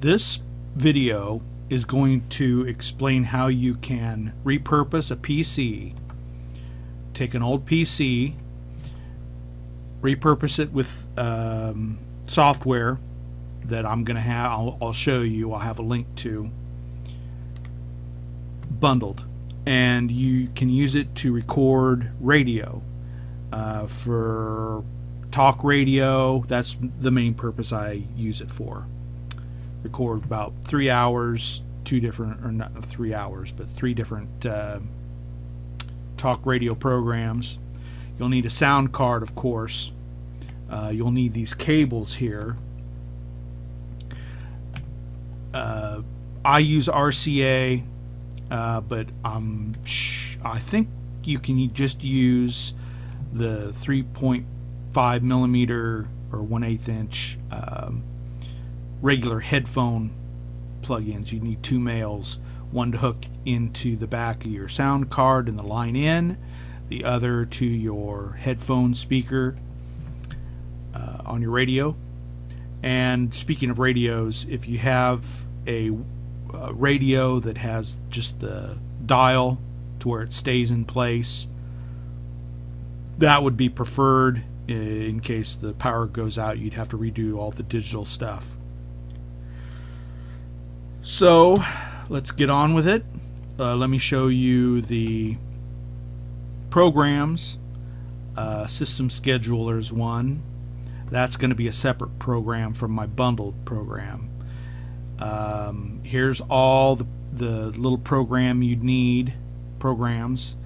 This video is going to explain how you can repurpose a PC. Take an old PC, repurpose it with software that I'm going to have. I'll show you. I'll have a link to bundled, and you can use it to record radio for talk radio. That's the main purpose I use it for. Record about 3 hours, three different talk radio programs. You'll need a sound card, of course. You'll need these cables here. I use RCA, but I think you can just use the 3.5 millimeter or 1/8 inch regular headphone plugins. You need two males, one to hook into the back of your sound card and the line in, the other to your headphone speaker on your radio. And speaking of radios, if you have a radio that has just the dial to where it stays in place, that would be preferred. In case the power goes out, you'd have to redo all the digital stuff. So let's get on with it. Let me show you the programs. System Scheduler's one. That's going to be a separate program from my bundled program. Here's all the little program you'd need. Programs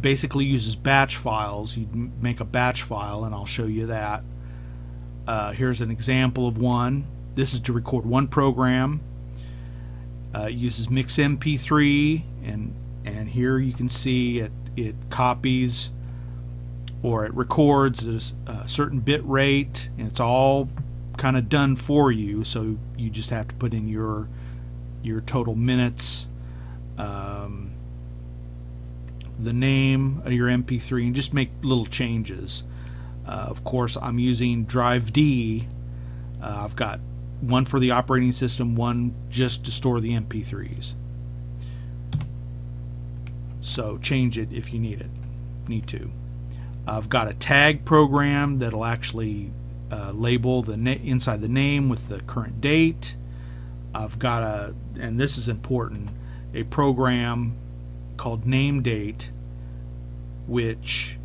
basically uses batch files. You make a batch file, and I'll show you that. Here's an example of one. This is to record one program. It uses Mix MP3, and here you can see it copies, or it records a certain bit rate, and it's all kind of done for you. So you just have to put in your total minutes, the name of your MP3, and just make little changes. Of course, I'm using Drive D. I've got one for the operating system, one just to store the MP3s. So change it if you need to. I've got a tag program that'll actually label the inside the name with the current date. I've got and this is important, a program called Name Date, which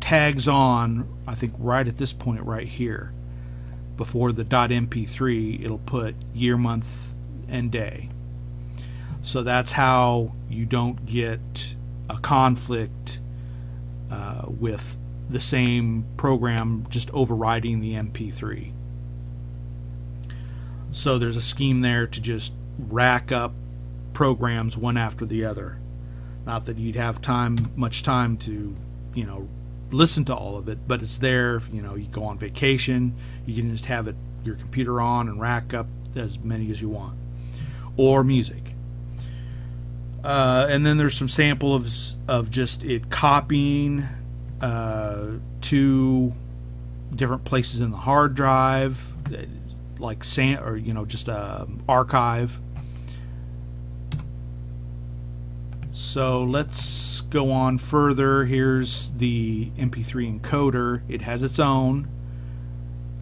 tags on, I think, right at this point right here before the .mp3, it'll put year, month, and day. So that's how you don't get a conflict with the same program just overriding the MP3. So there's a scheme there to just rack up programs one after the other. Not that you'd have much time to, you know, listen to all of it, but it's there. You know, you go on vacation, you can just have your computer on and rack up as many as you want, or music. And then there's some samples of just it copying to different places in the hard drive, like or you know, just archive. So let's go on further. Here's the MP3 encoder. It has its own.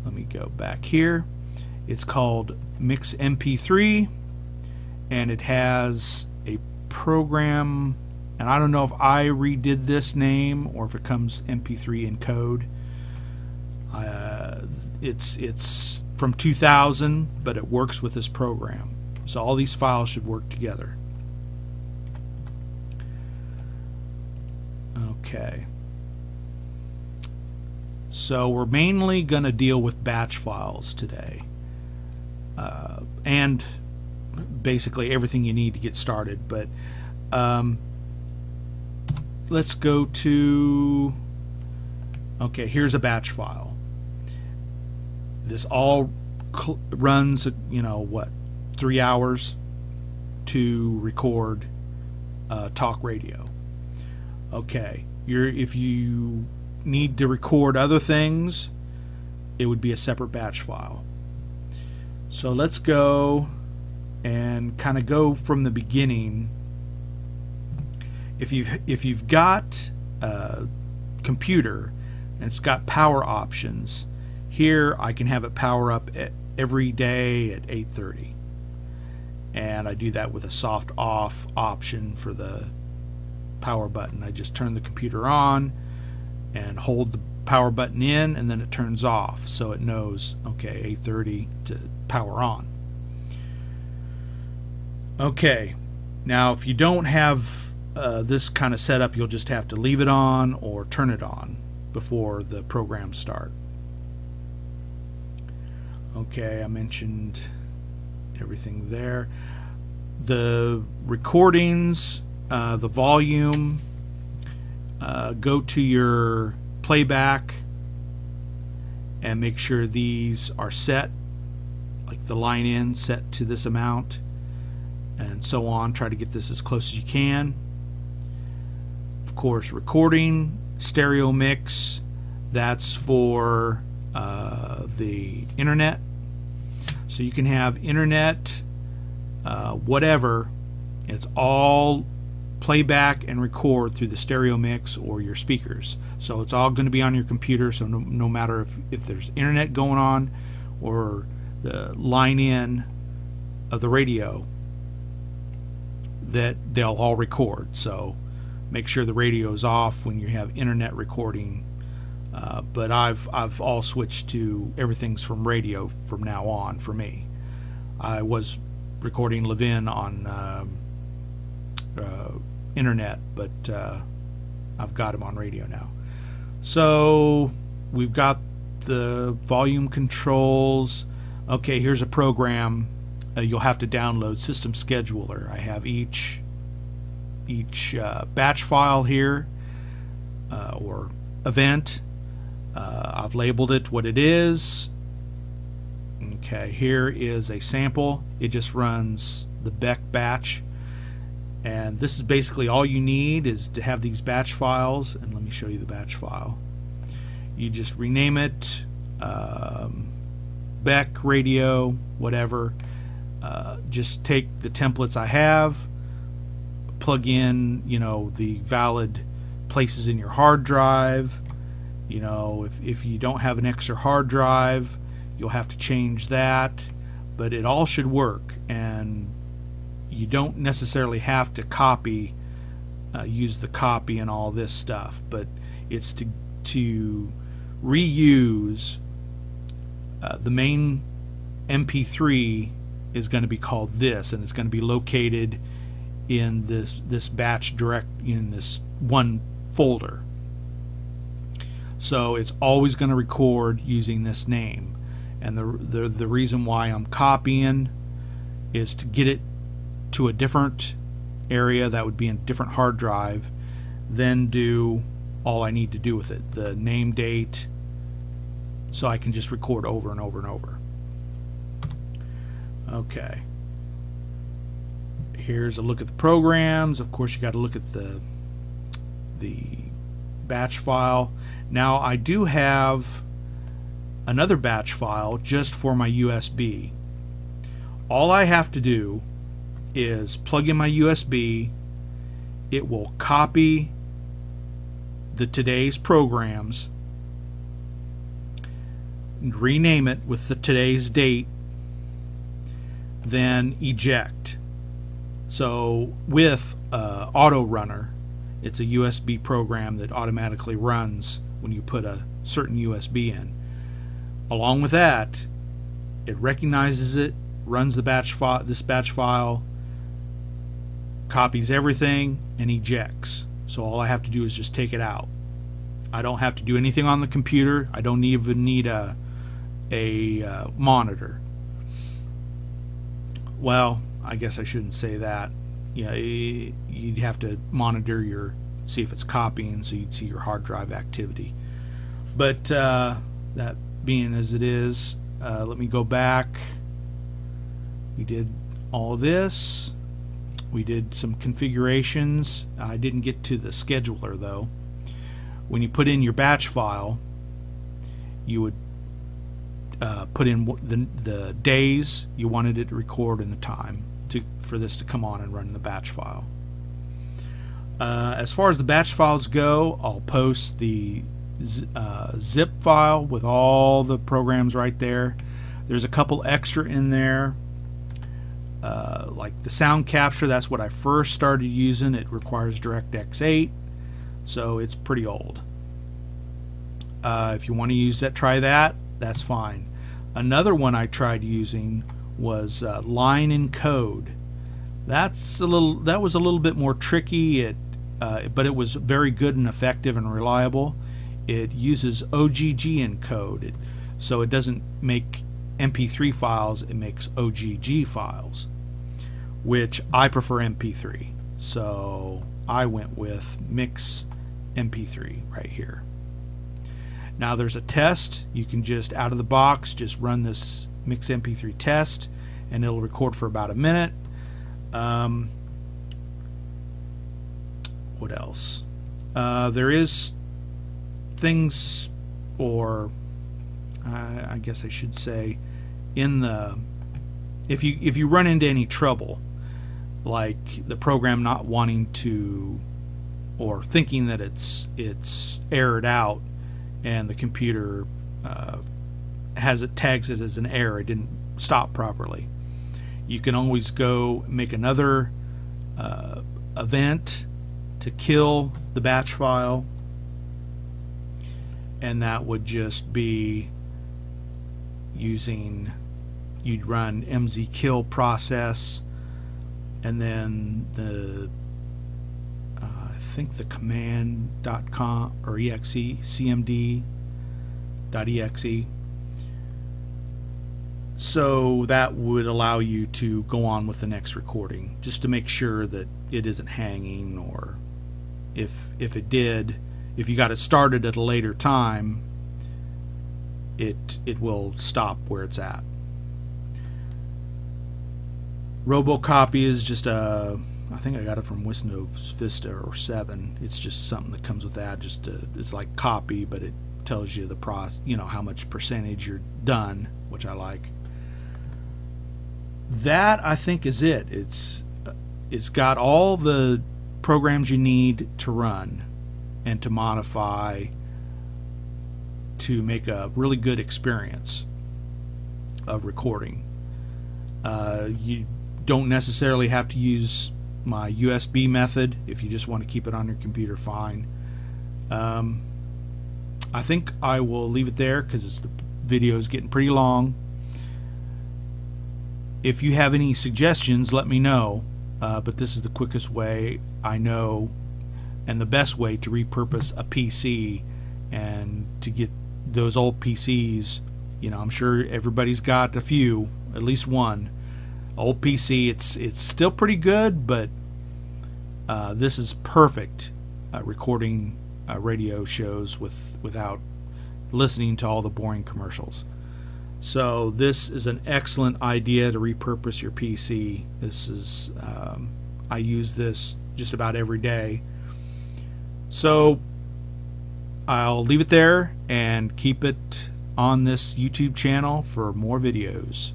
Let me go back here. It's called Mix MP3, and it has a program, and I don't know if I redid this name or if it comes MP3 encode. It's from 2000, but it works with this program. So all these files should work together. Okay, so we're mainly going to deal with batch files today, and basically everything you need to get started. But let's go to, okay, here's a batch file. This all runs, you know, what, 3 hours to record talk radio. Okay, if you need to record other things, it would be a separate batch file. So let's go and kind of go from the beginning. If you've got a computer and it's got power options, here I can have it power up at every day at 8:30, and I do that with a soft off option for the power button. I just turn the computer on and hold the power button in, and then it turns off, so it knows, okay, 8:30 to power on. Okay, now if you don't have this kind of setup, you'll just have to leave it on or turn it on before the program starts. Okay, I mentioned everything there. The recordings, the volume, go to your playback and make sure these are set, like the line in set to this amount, and so on. Try to get this as close as you can. Of course, recording, stereo mix, that's for the internet. So you can have internet, whatever. It's all playback and record through the stereo mix or your speakers. So it's all going to be on your computer, so no matter if there's internet going on or the line in of the radio, that they'll all record. So make sure the radio's off when you have internet recording. But I've all switched to everything's from radio from now on for me. I was recording Levin on internet, but I've got him on radio now. So we've got the volume controls. Okay, here's a program you'll have to download, System Scheduler. I have each batch file here or event. I've labeled it what it is. Okay, here is a sample. It just runs the Beck batch, and this is basically all you need is to have these batch files. And let me show you the batch file. You just rename it Beck radio, whatever. Just take the templates I have, plug in, you know, the valid places in your hard drive. You know, if you don't have an extra hard drive, you'll have to change that, but it all should work, and you don't necessarily have to copy, use the copy and all this stuff, but it's to reuse. The main MP3 is going to be called this, and it's going to be located in this batch direct in this one folder. So it's always going to record using this name, and the reason why I'm copying is to get it to a different area that would be in a different hard drive, then do all I need to do with it, the name date, so I can just record over and over and over. Okay, here's a look at the programs. Of course, you got to look at the batch file. Now I do have another batch file just for my USB. All I have to do is plug in my USB. It will copy the today's programs and rename it with the today's date, then eject. So with Auto Runner, it's a USB program that automatically runs when you put a certain USB in. Along with that, it recognizes it, runs the batch file, this batch file, copies everything, and ejects. So all I have to do is just take it out. I don't have to do anything on the computer. I don't even need a monitor. Well, I guess I shouldn't say that. Yeah, you'd have to monitor your, see if it's copying, so you'd see your hard drive activity. But that being as it is, let me go back. We did all this. We did some configurations. I didn't get to the scheduler though. When you put in your batch file, you would put in the days you wanted it to record and the time for this to come on and run the batch file. As far as the batch files go, I'll post the zip file with all the programs right there. There's a couple extra in there, like the sound capture. That's what I first started using. It requires DirectX 8, so it's pretty old. If you want to use that, try that. That's fine. Another one I tried using was line encode. That was a little bit more tricky. But it was very good and effective and reliable. It uses OGG encode, so it doesn't make MP3 files. It makes OGG files, which I prefer MP3. So I went with Mix MP3 right here. Now there's a test. You can just out of the box just run this Mix MP3 test and it'll record for about a minute. What else? There is things, or I guess I should say, in the if you run into any trouble, like the program not wanting to, or thinking that it's errored out, and the computer tags it as an error, it didn't stop properly. You can always go make another event to kill the batch file, and that would just be using, you'd run mz kill process, and then the I think the command.com or exe, cmd.exe. So that would allow you to go on with the next recording, just to make sure that it isn't hanging, or if it did, if you got it started at a later time, it will stop where it's at. Robocopy is just a, I think I got it from Windows Vista or 7. It's just something that comes with that. It's like copy, but it tells you the how much percentage you're done, which I like. That I think is it. It's got all the programs you need to run and to modify to make a really good experience of recording. You don't necessarily have to use my USB method. If you just want to keep it on your computer, fine. I think I will leave it there because the video is getting pretty long. If you have any suggestions, let me know. But this is the quickest way I know and the best way to repurpose a PC and to get those old PCs. You know, I'm sure everybody's got a few, at least one old PC. It's still pretty good, but this is perfect recording radio shows without listening to all the boring commercials. So this is an excellent idea to repurpose your PC. This is I use this just about every day. So I'll leave it there and keep it on this YouTube channel for more videos.